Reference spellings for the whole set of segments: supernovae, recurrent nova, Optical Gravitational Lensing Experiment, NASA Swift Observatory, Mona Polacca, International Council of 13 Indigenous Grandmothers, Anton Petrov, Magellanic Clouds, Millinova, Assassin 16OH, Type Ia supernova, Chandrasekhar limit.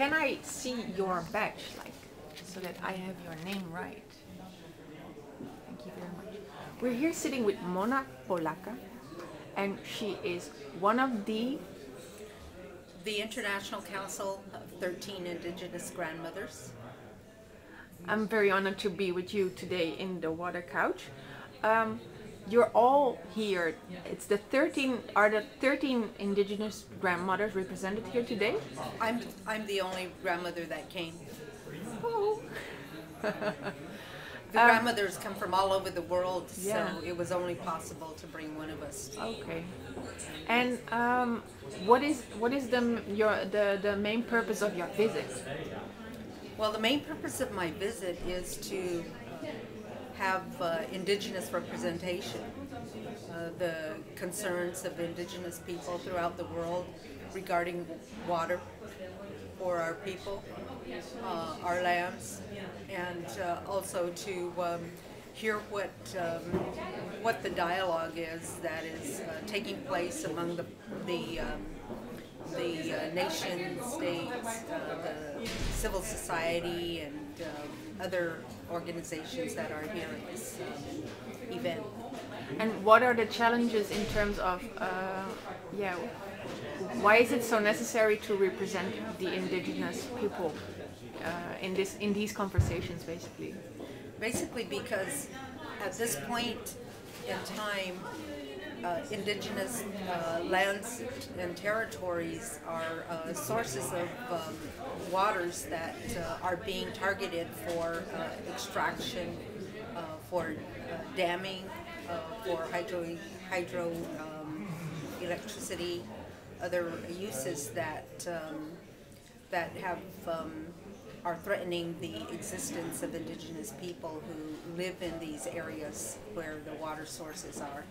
Can I see your badge, like, so that I have your name right? Thank you very much. We're here sitting with Mona Polacca, and she is one of the International Council of 13 Indigenous Grandmothers. I'm very honored to be with you today in the water couch. You're all here. It's the 13. Are the 13 Indigenous grandmothers represented here today? I'm the only grandmother that came. Oh. The grandmothers come from all over the world, yeah. So it was only possible to bring one of us. Okay. And what is the main purpose of your visit? Well, the main purpose of my visit is to have Indigenous representation, the concerns of Indigenous people throughout the world regarding water for our people, our lands, and also to hear what the dialogue is that is taking place among the nation states, the civil society, and other organizations that are here at this event. And what are the challenges in terms of, why is it so necessary to represent the Indigenous people in these conversations, basically? Basically, because at this point in time, Indigenous lands and territories are sources of waters that are being targeted for extraction, for damming, for hydroelectricity, other uses that are threatening the existence of Indigenous people who live in these areas where the water sources are.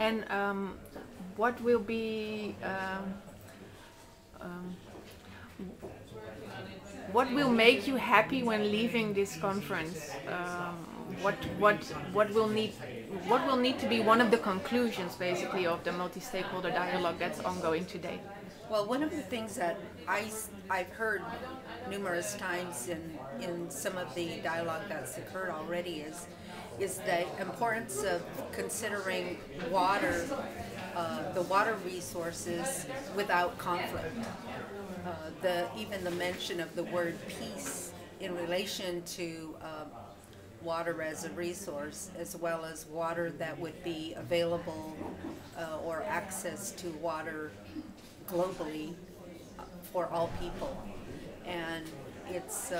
And what will be what will make you happy when leaving this conference? What will need to be one of the conclusions, basically, of the multi-stakeholder dialogue that's ongoing today? Well, one of the things that I've heard numerous times in some of the dialogue that's occurred already is the importance of considering water, the water resources, without conflict. Even the mention of the word peace in relation to water as a resource, as well as water that would be available or access to water globally for all people. And it's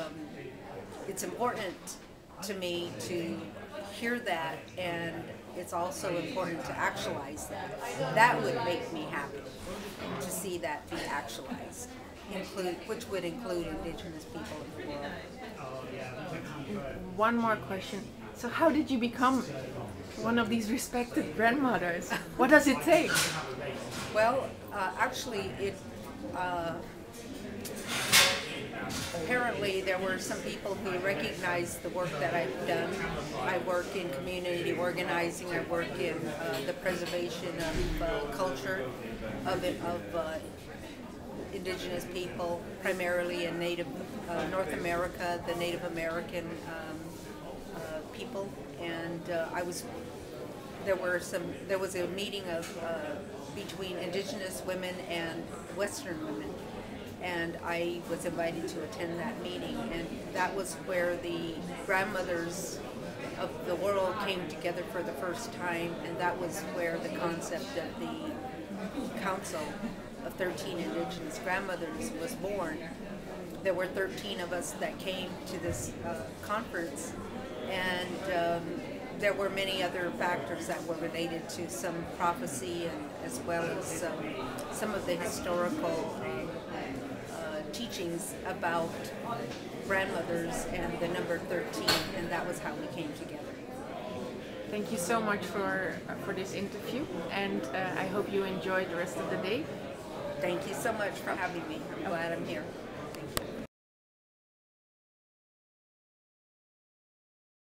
important to me to hear that, and it's also important to actualize that. That would make me happy, to see that be actualized, which would include Indigenous people in the world. One more question. So how did you become one of these respected grandmothers? What does it take? Well, actually, apparently there were some people who recognized the work that I've done. I work in community organizing, I work in the preservation of culture of Indigenous people, primarily in North America, the Native American people. And there was a meeting of between Indigenous women and Western women, and I was invited to attend that meeting, and that was where the grandmothers of the world came together for the first time, and that was where the concept of the Council of 13 Indigenous Grandmothers was born. There were 13 of us that came to this conference, and there were many other factors that were related to some prophecy, and as well as some of the historical teachings about grandmothers and the number 13, and that was how we came together. Thank you so much for this interview, and I hope you enjoy the rest of the day. Thank you so much for having me. I'm glad I'm here.